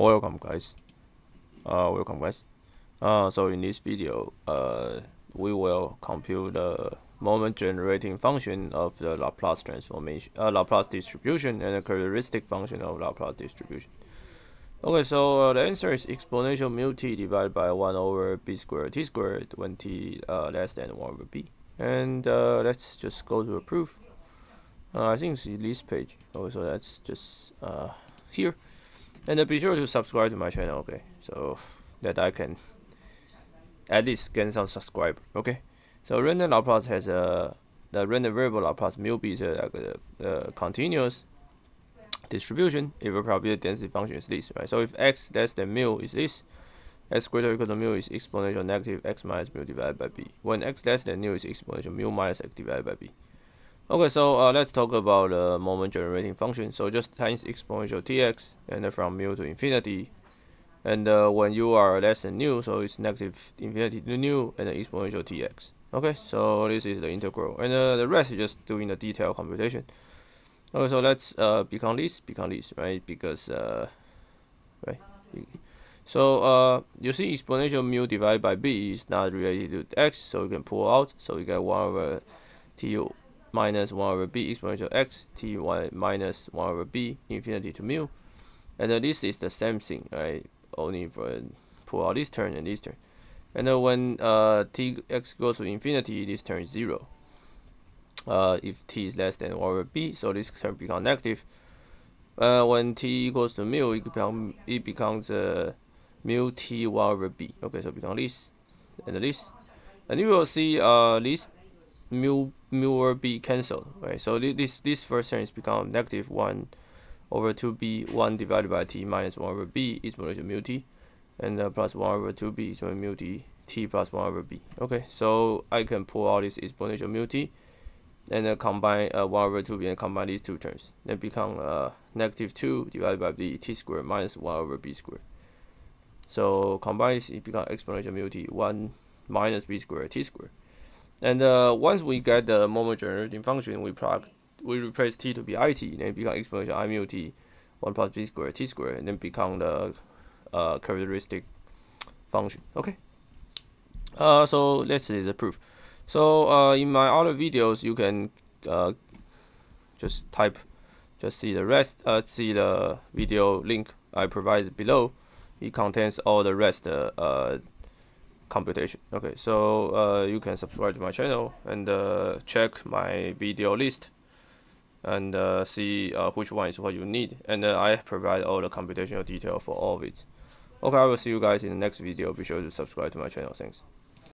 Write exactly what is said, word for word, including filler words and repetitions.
welcome guys. Uh, welcome guys. Uh, so in this video, uh, we will compute the moment generating function of the Laplace transformation, uh, Laplace distribution, and the characteristic function of Laplace distribution. Okay, so uh, the answer is exponential mu t divided by one over b squared t squared when t uh, less than one over b. And uh, let's just go to a proof. Uh, I think it's this page. Okay, so that's just uh, here. And uh, be sure to subscribe to my channel, okay? So that I can at least gain some subscribers, okay? So random Laplace has a the random variable Laplace mu b is a, a, a continuous distribution if a probability density function is this, right? So if x less than mu is this, x greater or equal to mu is exponential negative x minus mu divided by b. When x less than mu is exponential mu minus x divided by b. Okay, so uh, let's talk about the uh, moment generating function. So just times exponential tx and uh, from mu to infinity. And uh, when you are less than nu, so it's negative infinity to nu and uh, exponential tx. Okay, so this is the integral. And uh, the rest is just doing the detailed computation. Okay, so let's uh, become this, become this, right? Because, uh, right? So uh, you see exponential mu divided by b is not related to x, so you can pull out. So you get one over tu minus one over b exponential x t y minus one over b infinity to mu, and uh, this is the same thing, right? Only for uh, pull out this term and this term, and uh, when uh, t x goes to infinity, this term is zero. Uh, if t is less than one over b, so this term becomes negative. Uh, when t equals to mu, it, become, it becomes uh, mu t one over b. Okay, so it becomes this and this, and you will see uh, this mu mu over b cancelled, right? So th this this first term is become negative one over two b one divided by t minus one over b exponential mu t, and uh, plus one over two b exponential mu t t plus one over b. Okay, so I can pull out this exponential mu t, and then uh, combine uh, one over two b and combine these two terms, then become uh, negative two divided by b t squared minus one over b squared. So combine this, it becomes exponential mu t one minus b squared t squared. And uh, once we get the moment generating function, we plug, we replace t to be it, and then become exponential I mu t, one plus b squared t squared, and then become the uh, characteristic function. Okay. Uh, so let's see the proof. So uh, in my other videos, you can uh, just type, just see the rest, uh, see the video link I provided below. It contains all the rest. Uh, uh, computation. Okay, so uh, you can subscribe to my channel and uh, check my video list and uh, see uh, which one is what you need, and uh, I provide all the computational detail for all of it. Okay, I will see you guys in the next video. Be sure to subscribe to my channel. Thanks.